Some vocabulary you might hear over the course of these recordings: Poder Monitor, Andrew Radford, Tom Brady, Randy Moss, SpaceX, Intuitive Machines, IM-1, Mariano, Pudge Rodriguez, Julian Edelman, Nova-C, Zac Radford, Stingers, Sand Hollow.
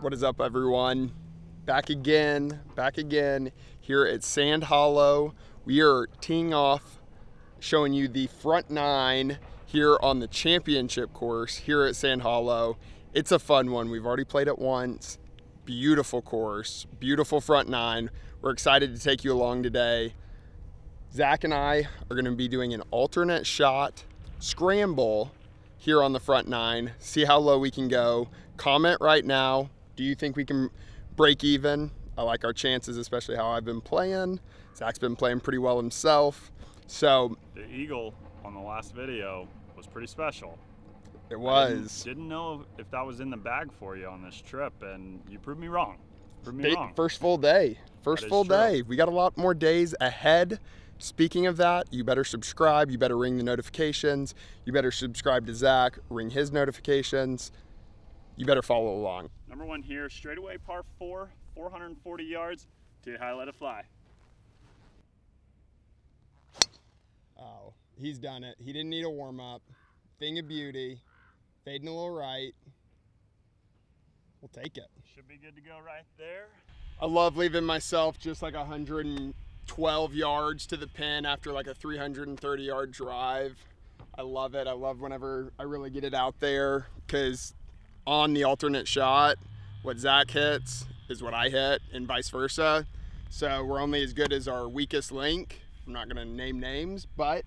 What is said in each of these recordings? What is up, everyone? Back again here at Sand Hollow. We are teeing off, showing you the front nine here on the championship course here at Sand Hollow. It's a fun one. We've already played it once. Beautiful course, beautiful front nine. We're excited to take you along today. Zach and I are going to be doing an alternate shot scramble here on the front nine. See how low we can go. Comment right now. Do you think we can break even? I like our chances, especially how I've been playing. Zach's been playing pretty well himself. So the eagle on the last video was pretty special. It was. I didn't know if that was in the bag for you on this trip, and you proved me wrong. First full day. First full day. We got a lot more days ahead. Speaking of that, you better subscribe. You better ring the notifications. You better subscribe to Zach. Ring his notifications. You better follow along. Number one here, straightaway par four, 440 yards. Too high, let it fly. Oh, he's done it. He didn't need a warm up. Thing of beauty. Fading a little right. We'll take it. Should be good to go right there. I love leaving myself just like 112 yards to the pin after like a 330 yard drive. I love it. I love whenever I really get it out there, because on the alternate shot, what Zach hits is what I hit, and vice versa. So we're only as good as our weakest link. I'm not gonna name names, but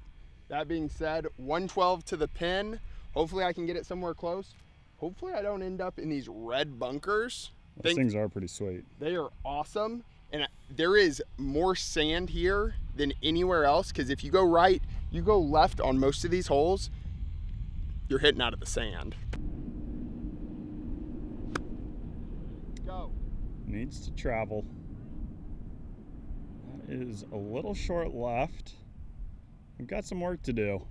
that being said, 112 to the pin. Hopefully I can get it somewhere close. Hopefully I don't end up in these red bunkers. Those things are pretty sweet. They are awesome. And there is more sand here than anywhere else, because if you go right, you go left on most of these holes, you're hitting out of the sand. Needs to travel. That is a little short left. We've got some work to do.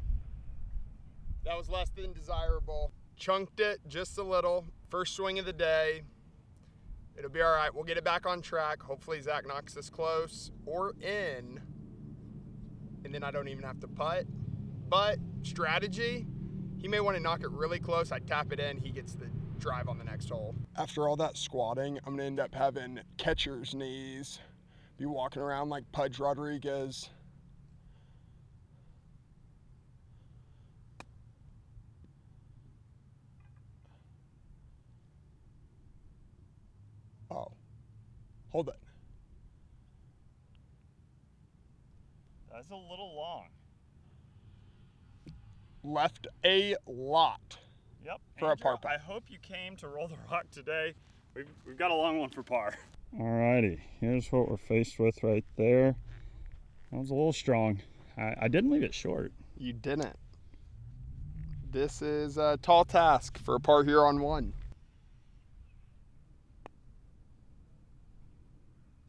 That was less than desirable. Chunked it just a little. First swing of the day. It'll be all right. We'll get it back on track. Hopefully Zach knocks this close or in, and then I don't even have to putt. But strategy, he may want to knock it really close. I tap it in, he gets the drive on the next hole. After all that squatting, I'm gonna end up having catcher's knees. Be walking around like Pudge Rodriguez. Oh, hold it. That's a little long. Left a lot. Yep. For a par. I hope you came to roll the rock today. We've got a long one for par. Alrighty, here's what we're faced with right there. That was a little strong. I didn't leave it short. You didn't. This is a tall task for a par here on one.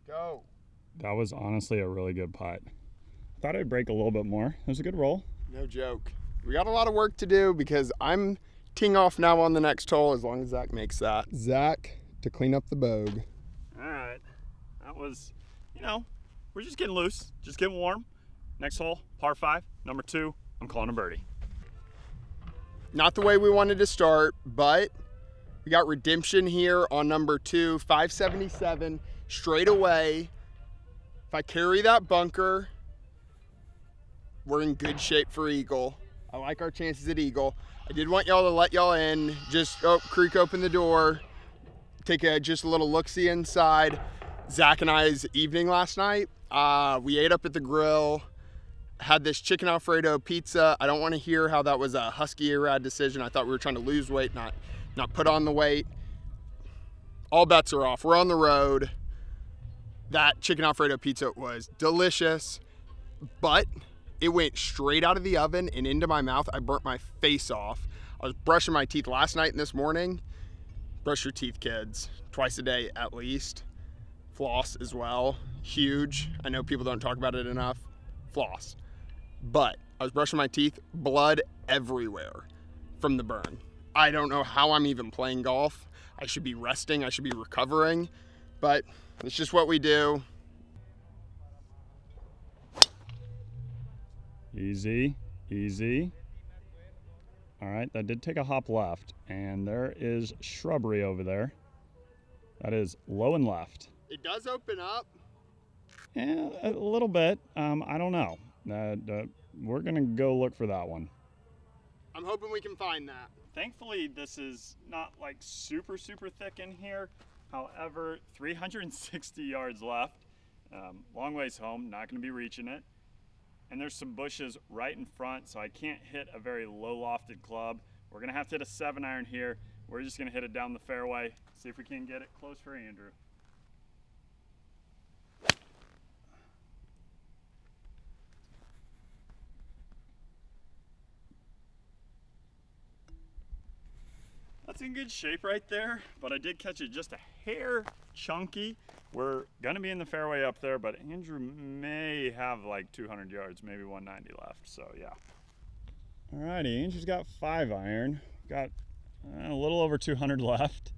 Go. That was honestly a really good putt. I thought I'd break a little bit more. It was a good roll. No joke. We got a lot of work to do, because I'm teeing off now on the next hole, as long as Zach makes that. Zach to clean up the bogue. All right, that was, you know, we're just getting loose, just getting warm. Next hole, par five, number two, I'm calling a birdie. Not the way we wanted to start, but we got redemption here on number two, 577, straight away. If I carry that bunker, we're in good shape for eagle. I like our chances at eagle. I did want y'all to let y'all in. Just, oh, creak open the door. Take a, just a little look-see inside. Zach and I's evening last night. We ate up at the grill, had this chicken Alfredo pizza. I don't want to hear how that was a husky rad decision. I thought we were trying to lose weight, not put on the weight. All bets are off. We're on the road. That chicken Alfredo pizza was delicious, but it went straight out of the oven and into my mouth. I burnt my face off. I was brushing my teeth last night and this morning. Brush your teeth, kids, twice a day at least. Floss as well, huge. I know people don't talk about it enough, floss. But I was brushing my teeth, blood everywhere from the burn. I don't know how I'm even playing golf. I should be resting, I should be recovering, but it's just what we do. Easy, easy. All right, that did take a hop left, and there is shrubbery over there. That is low and left. It does open up. Yeah, a little bit. I don't know. We're gonna go look for that one. I'm hoping we can find that. Thankfully, this is not like super, super thick in here. However, 360 yards left. Long ways home, not gonna be reaching it. And there's some bushes right in front, so I can't hit a very low lofted club. We're gonna have to hit a 7-iron here. We're just gonna hit it down the fairway, see if we can get it close for Andrew. That's in good shape right there, but I did catch it just a hair chunky. We're gonna be in the fairway up there, but Andrew may have like 200 yards, maybe 190 left, so yeah. All righty, Andrew's got 5-iron. Got a little over 200 left.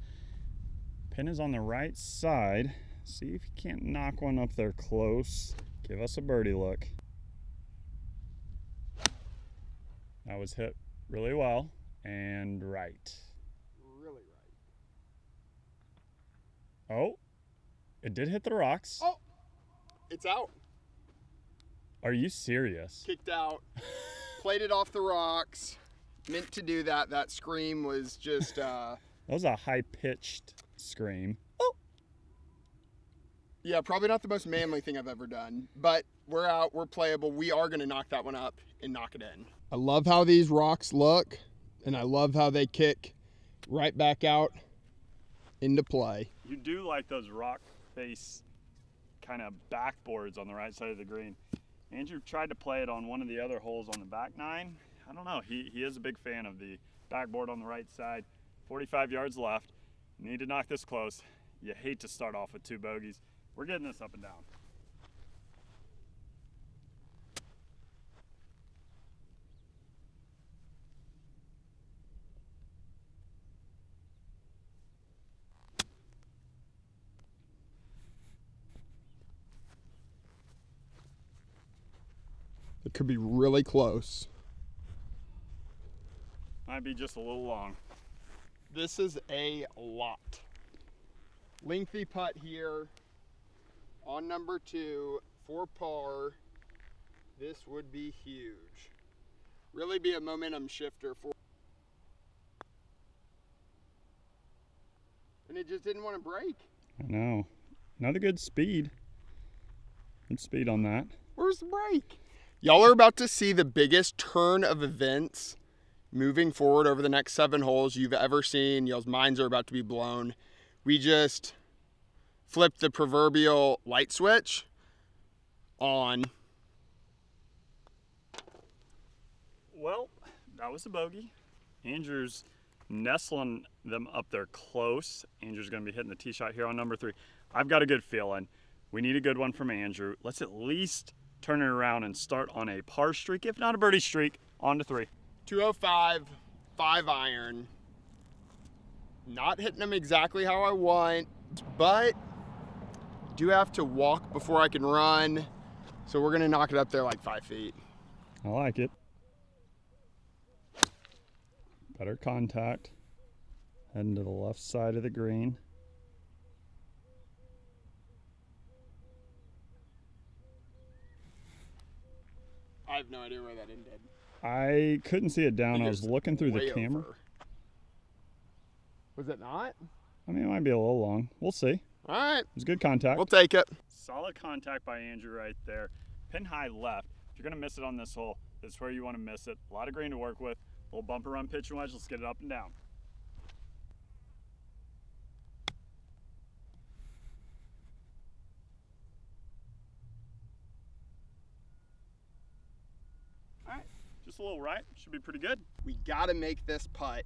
Pin is on the right side. See if you can't knock one up there close. Give us a birdie look. That was hit really well and right. Oh, it did hit the rocks. Oh, it's out. Are you serious? Kicked out, played it off the rocks, meant to do that. That scream was just... that was a high-pitched scream. Oh. Yeah, probably not the most manly thing I've ever done, but we're out, we're playable. We are gonna knock that one up and knock it in. I love how these rocks look, and I love how they kick right back out into play. You do like those rock face kind of backboards on the right side of the green. Andrew tried to play it on one of the other holes on the back nine. I don't know, he is a big fan of the backboard on the right side. 45 yards left, need to knock this close. You hate to start off with 2 bogeys. We're getting this up and down. It could be really close. Might be just a little long. This is a lot. Lengthy putt here on number 2 for par. This would be huge. Really be a momentum shifter for. And it just didn't want to break. I know. Not a good speed. Good speed on that. Where's the break? Y'all are about to see the biggest turn of events moving forward over the next 7 holes you've ever seen. Y'all's minds are about to be blown. We just flipped the proverbial light switch on. Well, that was a bogey. Andrew's nestling them up there close. Andrew's gonna be hitting the tee shot here on number 3. I've got a good feeling. We need a good one from Andrew. Let's at least turn it around and start on a par streak, if not a birdie streak, on to 3. 205, 5-iron. Not hitting them exactly how I want, but do have to walk before I can run. So we're gonna knock it up there like 5 feet. I like it. Better contact. Heading to the left side of the green. I have no idea where that ended. I couldn't see it down. I was looking through the camera. Over. Was it not? I mean, it might be a little long. We'll see. All right. It was good contact. We'll take it. Solid contact by Andrew right there. Pin high left. If you're going to miss it on this hole, that's where you want to miss it. A lot of green to work with. A little bumper run, pitch and wedge. Let's get it up and down. slow, right? Should be pretty good. We gotta make this putt.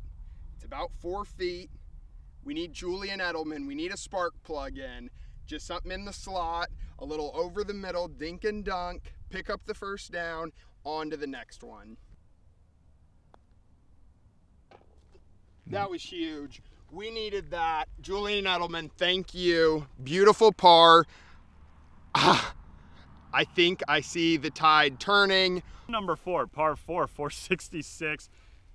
It's about 4 feet. We need Julian Edelman. We need a spark plug in. Just something in the slot, a little over the middle, dink and dunk, pick up the first down, on to the next one. That was huge. We needed that. Julian Edelman, thank you. Beautiful par. I think I see the tide turning. Number four, par four, 466.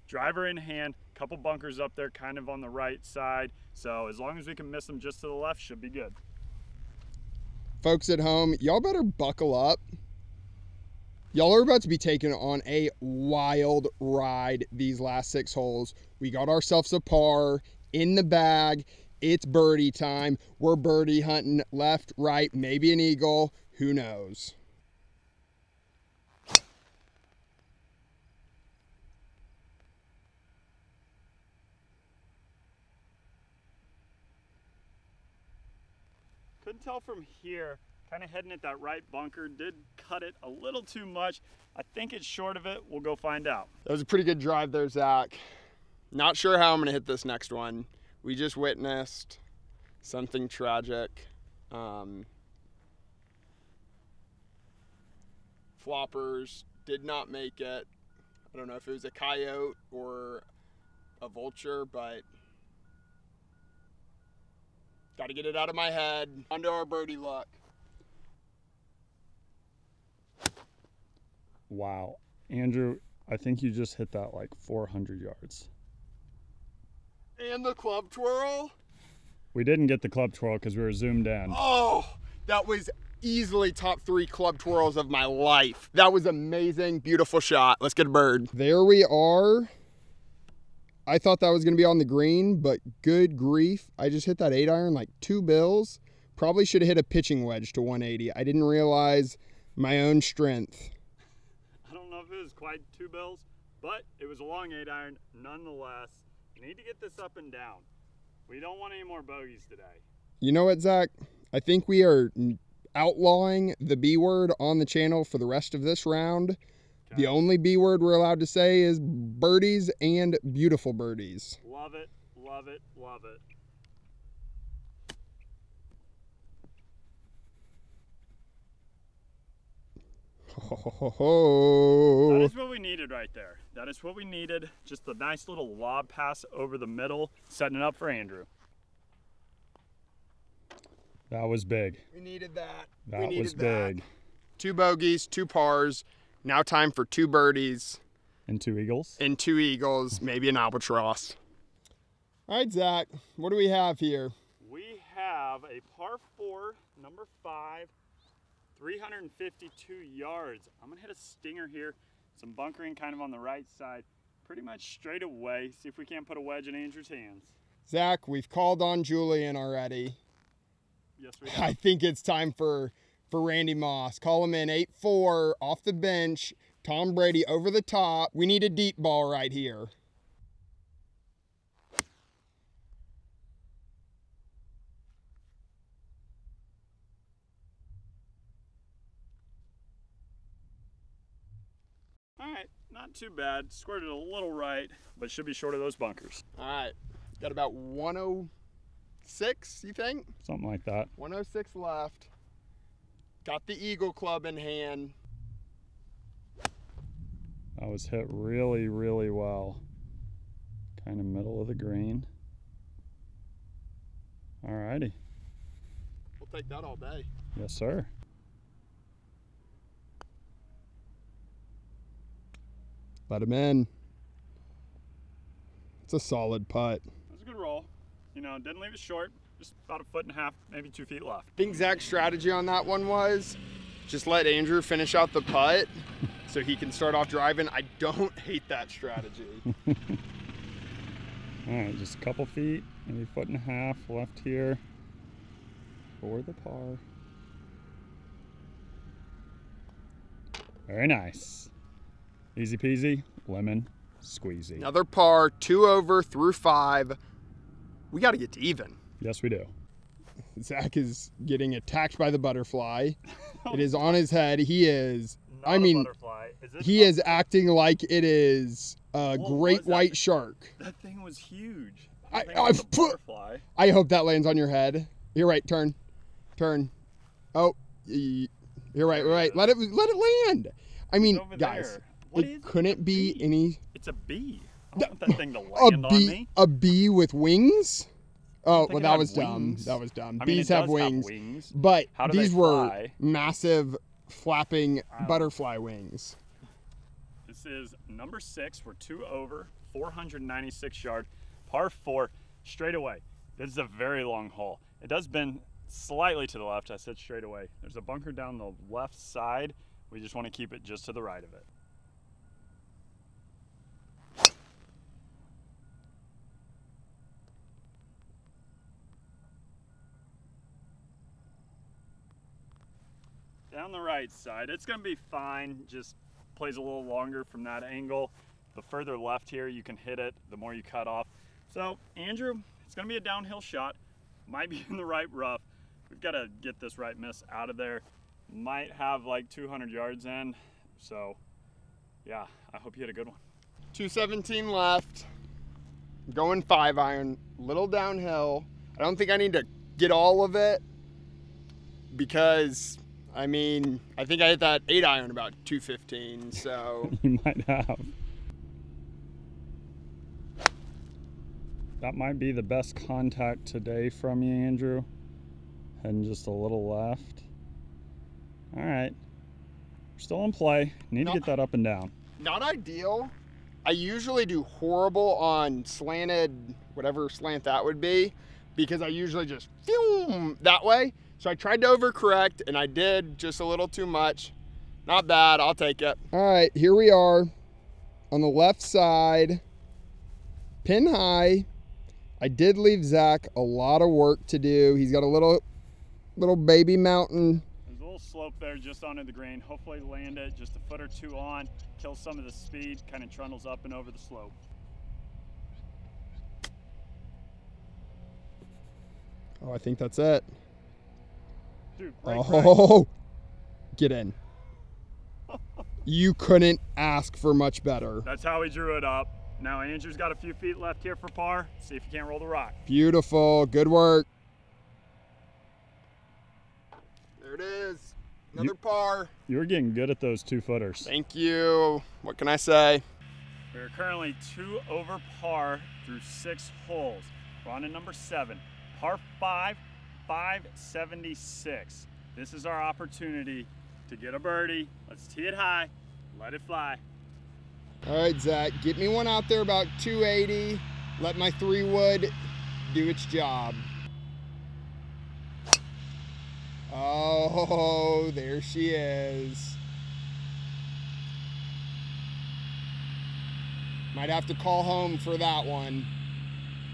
Driver in hand, couple bunkers up there kind of on the right side. So as long as we can miss them just to the left, should be good. Folks at home, y'all better buckle up. Y'all are about to be taken on a wild ride these last 6 holes. We got ourselves a par in the bag. It's birdie time. We're birdie hunting left, right, maybe an eagle. Who knows? Couldn't tell from here, kind of heading at that right bunker. Did cut it a little too much. I think it's short of it. We'll go find out. That was a pretty good drive there, Zach. Not sure how I'm gonna hit this next one. We just witnessed something tragic. Floppers did not make it. I don't know if it was a coyote or a vulture, but gotta get it out of my head. Under our birdie luck. Wow. Andrew, I think you just hit that like 400 yards. And the club twirl? We didn't get the club twirl because we were zoomed in. Oh, that was easily top 3 club twirls of my life. That was amazing, beautiful shot. Let's get a bird. There we are. I thought that was gonna be on the green, but good grief. I just hit that 8-iron like 2 bills. Probably should have hit a pitching wedge to 180. I didn't realize my own strength. I don't know if it was quite 2 bills, but it was a long 8-iron nonetheless. We need to get this up and down. We don't want any more bogeys today. You know what, Zach? I think we are outlawing the B word on the channel for the rest of this round. Okay. The only B word we're allowed to say is birdies and beautiful birdies. Love it, love it, love it. That is what we needed right there. That is what we needed. Just a nice little lob pass over the middle, setting it up for Andrew. That was big. We needed that. That was big. 2 bogeys, 2 pars. Now time for 2 birdies. And 2 eagles. And 2 eagles, maybe an albatross. All right, Zach, what do we have here? We have a par 4, number 5. 352 yards. I'm gonna hit a stinger here. Some bunkering kind of on the right side. Pretty much straight away. See if we can't put a wedge in Andrew's hands. Zach, we've called on Julian already. Yes, we have. I think it's time for Randy Moss. Call him in, 8-4, off the bench. Tom Brady over the top. We need a deep ball right here. Not too bad, squared it a little right, but should be short of those bunkers. All right, got about 106, you think? Something like that. 106 left, got the eagle club in hand. That was hit really, really well. Kind of middle of the green. All righty. We'll take that all day. Yes, sir. Let him in. It's a solid putt. That's a good roll. You know, didn't leave it short. Just about 1.5 feet, maybe 2 feet left. I think Zach's strategy on that one was just let Andrew finish out the putt so he can start off driving. I don't hate that strategy. All right, just a couple feet, maybe 1.5 feet left here for the par. Very nice. Easy peasy, lemon squeezy. Another par, 2 over through 5. We got to get to even. Yes, we do. Zach is getting attacked by the butterfly. It is on his head. He is not I mean, a butterfly. He is acting like it is a great white shark. That thing was huge. I hope that lands on your head. You're right. Turn, turn. Oh, you're right. Right. Let it land. I mean, guys, it couldn't be any. It's a bee. I don't want that thing to land on me. A bee with wings? Oh, well, that was dumb. That was dumb. Bees have wings, but these were massive flapping butterfly wings. This is number 6. We're 2 over, 496 yards, par 4, straight away. This is a very long hole. It does bend slightly to the left. I said straight away. There's a bunker down the left side. We just want to keep it just to the right of it. Down the right side, it's going to be fine, just plays a little longer from that angle. The further left here you can hit it, the more you cut off. So Andrew, it's going to be a downhill shot, might be in the right rough. We've got to get this right miss out of there. Might have like 200 yards in, so yeah, I hope you had a good one. 217 left, going 5-iron, little downhill. I don't think I need to get all of it because I mean, I think I hit that 8-iron about 215, so. You might have. That might be the best contact today from you, Andrew. Heading just a little left. All right, we're still in play. Need to get that up and down. Not ideal. I usually do horrible on slanted, whatever slant that would be, because I usually just that way. So I tried to overcorrect, and I did just a little too much. Not bad, I'll take it. All right, here we are on the left side, pin high. I did leave Zach a lot of work to do. He's got a little baby mountain. There's a little slope there just onto the green. Hopefully land it just a foot or two on, kill some of the speed, kind of trundles up and over the slope. Oh, I think that's it. Dude, break. Get in. You couldn't ask for much better. That's how he drew it up. Now Andrew's got a few feet left here for par. See if he can't roll the rock. Beautiful, good work. There it is, another par. You're getting good at those two-footers. Thank you, what can I say? We're currently 2 over par through 6 holes. We're on to number 7, par 5. 576. This is our opportunity to get a birdie. Let's tee it high, let it fly. All right, Zach, get me one out there about 280. Let my 3-wood do its job. Oh, there she is. Might have to call home for that one.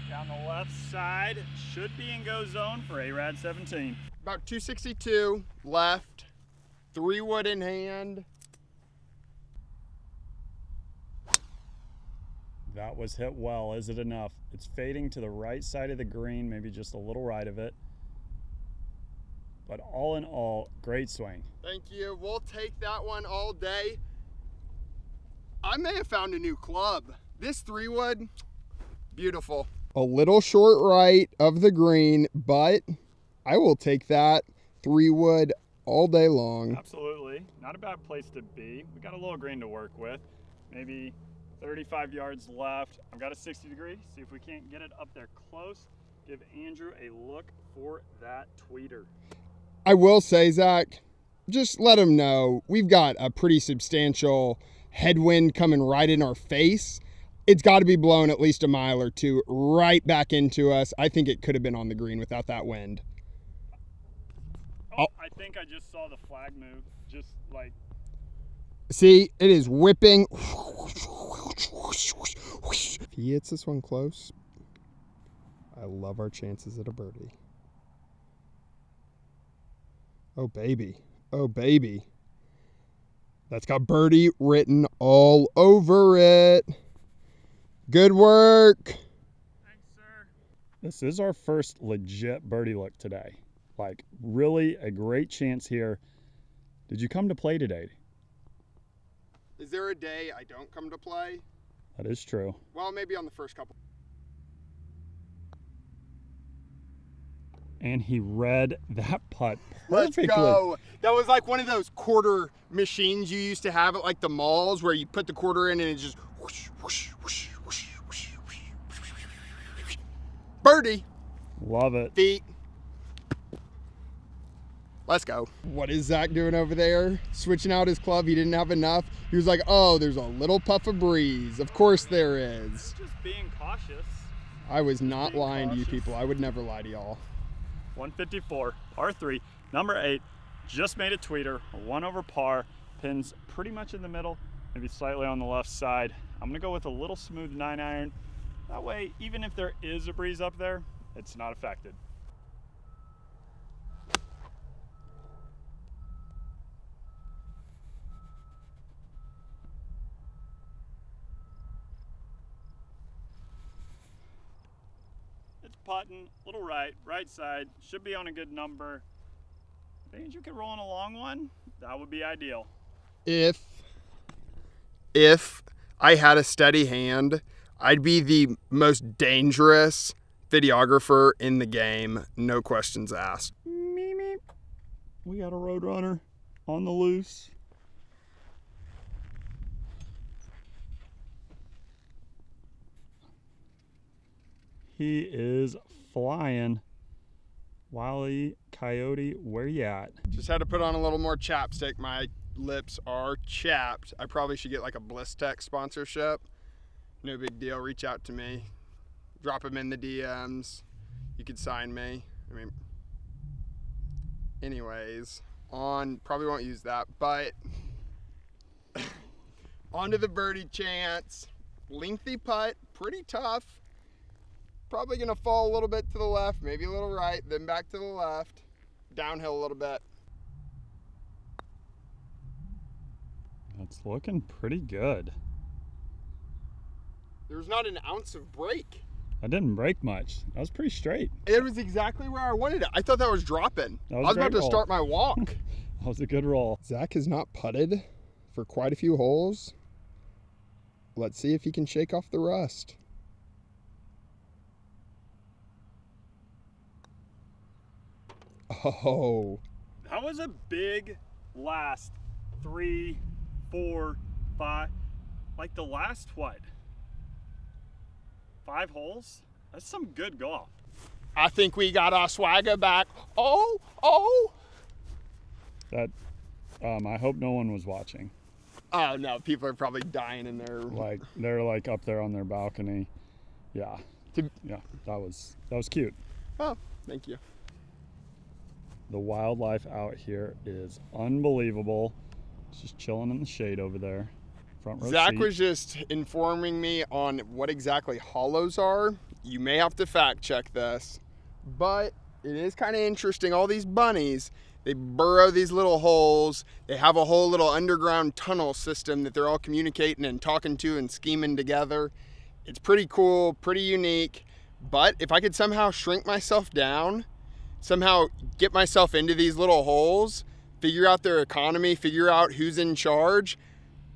Down the left side, should be in go zone for A-Rad 17. About 262 left, 3-wood in hand. That was hit well. Is it enough? It's fading to the right side of the green, maybe just a little right of it. But all in all, great swing. Thank you. We'll take that one all day. I may have found a new club. This 3-wood, beautiful. A little short right of the green, but I will take that 3-wood all day long. Absolutely. Not a bad place to be. We got a little green to work with. Maybe 35 yards left. I've got a 60-degree. See if we can't get it up there close. Give Andrew a look for that tweeter. I will say, Zach, just let him know we've got a pretty substantial headwind coming right in our face. It's got to be blown at least a mile or two right back into us. I think it could have been on the green without that wind. Oh, I think I just saw the flag move. Just like. See, it is whipping. If he hits this one close, I love our chances at a birdie. Oh, baby. Oh, baby. That's got birdie written all over it. Good work. Thanks, sir. This is our first legit birdie look today. Like, really a great chance here. Did you come to play today? Is there a day I don't come to play? That is true. Well, maybe on the first couple. And he read that putt perfectly. Let's go. That was like one of those quarter machines you used to have at like the malls where you put the quarter in and it just whoosh, whoosh, whoosh, whoosh, whoosh, whoosh, whoosh. Birdie. Love it. Feet. Let's go. What is Zach doing over there? Switching out his club. He didn't have enough. He was like, oh, there's a little puff of breeze. Of course there is. Just being cautious. I was not lying to you people. I would never lie to y'all. 154, par 3, number 8, just made a tweeter, 1 over par, pins pretty much in the middle, maybe slightly on the left side. I'm going to go with a little smooth 9 iron, that way even if there is a breeze up there, it's not affected. Putting, little right side, should be on a good number. I think you could roll in a long one, that would be ideal. If I had a steady hand, I'd be the most dangerous videographer in the game, no questions asked. Meep, meep. We got a roadrunner on the loose. He is flying. Wally, Coyote, where you at? Just had to put on a little more chapstick. My lips are chapped. I probably should get like a Bliss Tech sponsorship. No big deal. Reach out to me. Drop them in the DMs. You could sign me. I mean, anyways, on, probably won't use that, but onto the birdie chance. Lengthy putt, pretty tough. Probably gonna fall a little bit to the left, maybe a little right, then back to the left, downhill a little bit. That's looking pretty good. There was not an ounce of break. I didn't break much. That was pretty straight. It was exactly where I wanted it. I thought that was dropping. That was I was about to start my walk. That was a good roll. Zach has not putted for quite a few holes. Let's see if he can shake off the rust. Oh, that was a big last 3, 4, 5, like the last what, 5 holes? That's some good golf. I think we got our swagger back. Oh, that I hope no one was watching. Oh no, people are probably dying in their, like, they're like up there on their balcony. Yeah, yeah, that was cute. Oh, thank you. The wildlife out here is unbelievable. Just chilling in the shade over there. Front row Zach seat. Was just informing me on what exactly hollows are. You may have to fact check this, but it is kind of interesting. All these bunnies, they burrow these little holes. They have a whole little underground tunnel system that they're all communicating and talking to and scheming together. It's pretty cool, pretty unique. But if I could somehow shrink myself down, somehow get myself into these little holes, figure out their economy, figure out who's in charge.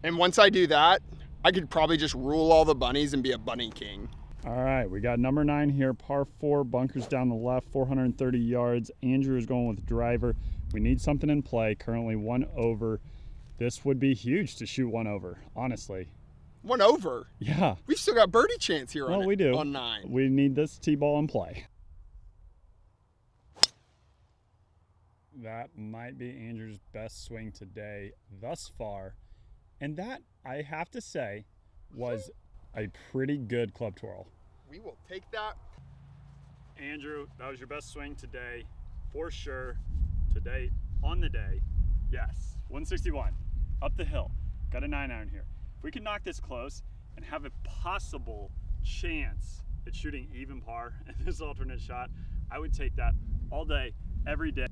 And once I do that, I could probably just rule all the bunnies and be a bunny king. All right, we got number 9 here, par 4, bunkers down the left, 430 yards. Andrew is going with driver. We need something in play, currently 1 over. This would be huge to shoot 1 over, honestly. 1 over? Yeah. We've still got birdie chance here on, we do. On 9. We need this tee ball in play. That might be Andrew's best swing today thus far. And that, I have to say, was a pretty good club twirl. We will take that. Andrew, that was your best swing today, for sure. Today, on the day, yes. 161, up the hill, got a 9 iron here. If we can knock this close and have a possible chance at shooting even par in this alternate shot, I would take that all day, every day.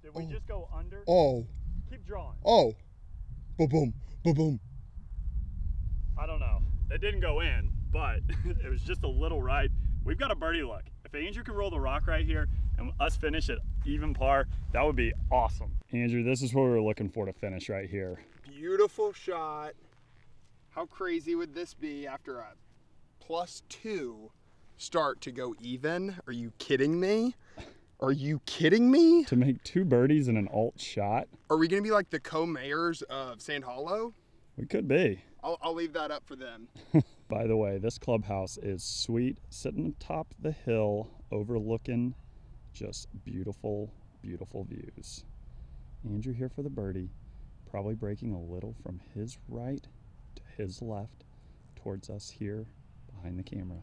Did we just go under? Oh. Keep drawing. Oh. Ba-boom. Ba-boom. I don't know. It didn't go in, but it was just a little right. We've got a birdie look. If If Andrew can roll the rock right here and us finish at even par, that would be awesome. Andrew, this is what we were looking for to finish right here. Beautiful shot. How crazy would this be after a +2 start to go even? Are you kidding me? Are you kidding me? To make 2 birdies and an alt shot? Are we gonna be like the co-mayors of Sand Hollow? We could be. I'll leave that up for them. By the way, this clubhouse is sweet. Sitting atop the hill, overlooking just beautiful, beautiful views. Andrew here for the birdie, probably breaking a little from his right to his left towards us here behind the camera.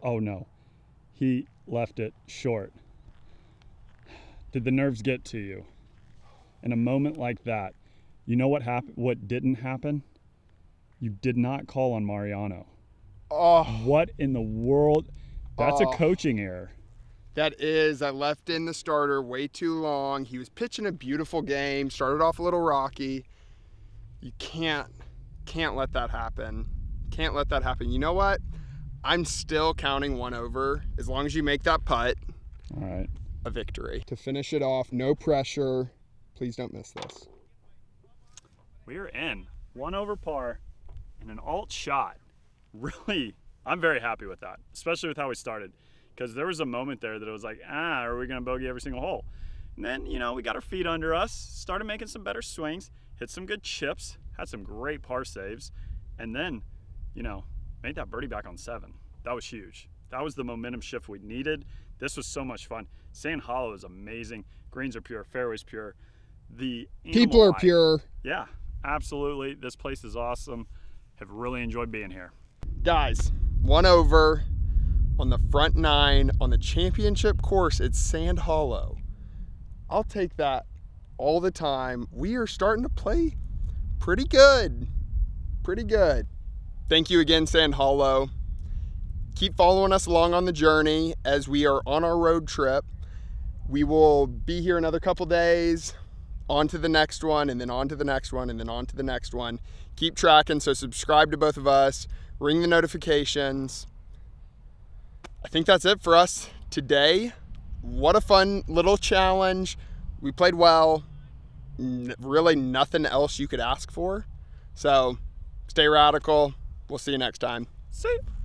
Oh no, he left it short. Did the nerves get to you? In a moment like that, you know what happened? What didn't happen? You did not call on Mariano. Oh. What in the world? That's a coaching error. That is. I left in the starter way too long. He was pitching a beautiful game. Started off a little rocky. You can't let that happen. Can't let that happen. You know what? I'm still counting 1 over. As long as you make that putt, all right, a victory. To finish it off, no pressure. Please don't miss this. We're in 1 over par and an alt shot. Really, I'm very happy with that, especially with how we started, because there was a moment there that it was like, are we gonna bogey every single hole? And then, you know, we got our feet under us, started making some better swings, hit some good chips, had some great par saves, and then, you know, made that birdie back on 7. That was huge. That was the momentum shift we needed. This was so much fun. Sand Hollow is amazing. Greens are pure, fairways pure. The people are pure. Yeah, absolutely. This place is awesome. Have really enjoyed being here. Guys, 1 over on the front 9 on the championship course at Sand Hollow. I'll take that all the time. We are starting to play pretty good. Pretty good. Thank you again, Sand Hollow. Keep following us along on the journey as we are on our road trip. We will be here another couple days. On to the next one, and then on to the next one, and then on to the next one. Keep tracking, so subscribe to both of us. Ring the notifications. I think that's it for us today. What a fun little challenge. We played well. Really nothing else you could ask for. So stay radical. We'll see you next time. See you.